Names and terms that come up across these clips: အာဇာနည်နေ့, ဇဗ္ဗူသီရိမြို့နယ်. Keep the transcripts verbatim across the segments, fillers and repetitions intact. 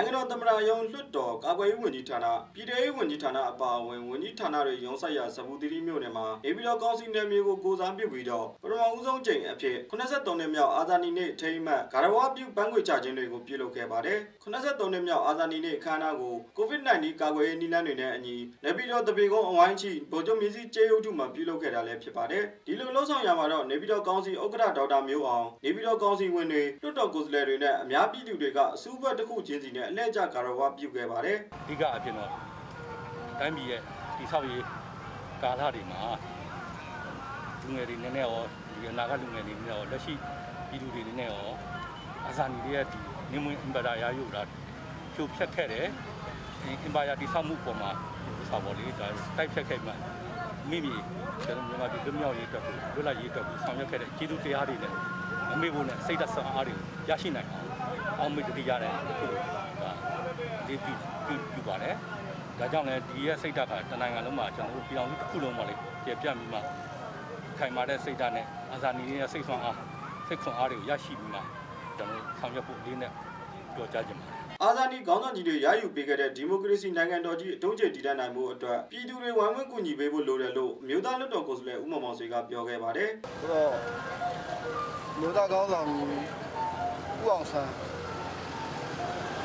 နိုင်ငံတော် သမ္မတရုံး လွှတ်တော် ကာကွယ်ရေးဝန်ကြီးဌာန ပြည်ထောင်စုဝန်ကြီးဌာန အပါအဝင် ဝန်ကြီးဌာနတွေ ရုံးဆိုင်ရာ ဇမ္ဗူသီရိမြို့နယ်မှာ နေပြည်တော် ကောင်စီနယ်မြေကို ကိုယ်စားပြုပြီးတော့ ပထမဦးဆုံးအကြိမ်အဖြစ် ခုနစ်ဆယ့်သုံးနှစ်မြောက် အာဇာနည်နေ့ အထိမ်းအမှတ် ဂါရဝပြုပန်းခွေချခြင်းတွေကို ပြုလုပ်ခဲ့ပါတယ် ခုနစ်ဆယ့်သုံးနှစ်မြောက် အာဇာနည်နေ့ အခမ်းအနားကို ကိုဗစ် ၁၉ ကာကွယ်ရေးနည်းလမ်းတွေနဲ့အညီ နေပြည်တော် တပင်ကုန်းအဝိုင်းရှိ ဗိုလ်ချုပ်မြင့်စီကျေးရုပ်ထုမှာ ပြုလုပ်ခဲ့တာလည်းဖြစ်ပါတယ် ဒီလိုလှုပ်ဆောင်ရာမှာတော့ နေပြည်တော် ကောင်စီဥက္ကဋ္ဌ ဒေါက်တာမျိုးအောင် နေပြည်တော် ကောင်စီဝင်တွေ လွှတ်တော်ကိုယ်စားလှယ်တွေနဲ့ အများပြည်သူတွေက အစူးအဖွဲ့တစ်ခုချင်းစီနဲ့ အလှည့်ကျ ဂါရဝပြုခဲ့ပါတယ် အဓိကအဖြစ်တော့ တိုင်းပြည်ရဲ့တည်ဆောက်ရေးကာလတွေမှာ လူငယ်တွေအနေနဲ့ရော အနာဂတ်လူငယ်တွေအနေနဲ့ရော လက်ရှိပြည်သူတွေအနေနဲ့ရော အာဇာနည်တွေရဲ့ဒီနင်းမွင်းအင်ပါယာရုပ်ကို ဖြိုဖျက်ခဲ့တယ် အင်ပါယာတည်ဆောက်မှုပေါ်မှာ တိုက်ဖျက်ခဲ့မှ မိမိကျွန်တော်မြန်မာပြည်လွတ်မြောက်ရေးအတွက်ကိုလွတ်လပ်ရေးအတွက်ကိုဆောင်ရွက်ခဲ့တဲ့ကျေးဇူးတရားတွေနဲ့မိမိဖို့နဲ့စိတ်ဓာတ်ဆန်အားတွေကိုရရှိနိုင်အောင်အောင်မြင့်တတိရတဲ့အခုဒါဒီပြည်ပြုပါလေဒါကြောင့်လည်းဒီရဲ့စိတ်ဓာတ်ဟာတနိုင်ငံလုံးမှာကျွန်တော်တို့ပြည်အောင်စုတစ်ခုလုံးမှာလည်းပြပြပြီးမှခိုင်မာတဲ့စိတ်ဓာတ်နဲ့အာဇာနည်ရဲ့စိတ်ဆွမ်းအားစိတ်ခွန်အားတွေကိုရရှိပြီးမှကျွန်တော်ဆောင်ရွက်ဖို့လေးနဲ့ပြောကြားခြင်းပါ အာဇာနည်ခေါင်းဆောင်ကြီးတွေရယူပေးခဲ့တဲ့ဒီမိုကရေစီနိုင်ငံတော်ကြီးအတုံးကျည်တည်တတ်နိုင်မှုအတွက်ပြည်သူတွေဝိုင်းဝန်းကူညီပေးဖို့လိုတယ်လို့မြို့သားလွှတ်တော်ကိုယ်စားလှယ်ဦးမောင်မောင်ဆွေကပြောခဲ့ပါတယ်။ဆိုတော့မြို့သားခေါင်းဆောင်ဦးအောင်ဆန်းသ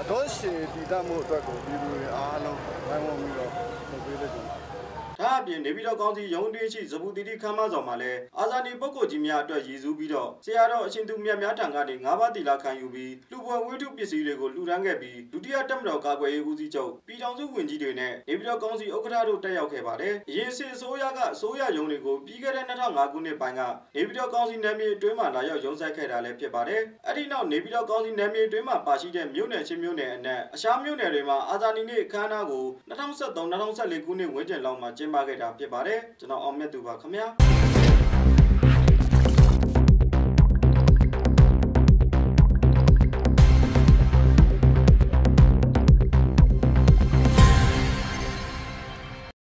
အတုံးကျည်တည်တတ်မှုအတွက်ကိုပြည်သူတွေအားလုံးဝိုင်းဝန်းပြီးတော့လုပ်ပေးလိမ့်မယ် ဒါအပြင်နေပြည်တော်ကောင်စီရုံးတွင်းရှိဇမူတီတိခမ်းမဆောင်မှာလဲအာဇာနည်ပုဂ္ဂိုလ်ကြီးများအတွက်ရည်စူးပြီးတော့ဆရာတော်အရှင်သူမြတ်များထံကနေငါးပါးသီလခံယူပြီးလူပွဲဝိတုပစ္စည်းတွေကိုလူတန်းခဲ့ပြီးဒုတိယတပ်မတော်ကာကွယ်ရေးဦးစီးချုပ်ပြည်ထောင်စုဝန်ကြီးတွေနဲ့နေပြည်တော်ကောင်စီနယ်မြေအတွင်းမှာလာရောက်ရုံးဆိုက်ခဲ့တာလည်းဖြစ်ပါတယ်အဲ့ဒီနောက်နေပြည်တော်ကောင်စီနယ်မြေအတွင်းမှာပါရှိတဲ့မြို့နယ်ချင်းမြို့နယ်အနက်အရှားမြို့နယ်တွေမှာအာဇာနည်နေ့အခမ်းအနားကို ၂၀၁၃-၂၀၁၄ ခုနှစ်ဝန်းကျင်လောက်မှာကျင်းပခဲ့တာဖြစ်ပါတယ်ကျွန်တော်အောင်မြတ်သူပါခင်ဗျာ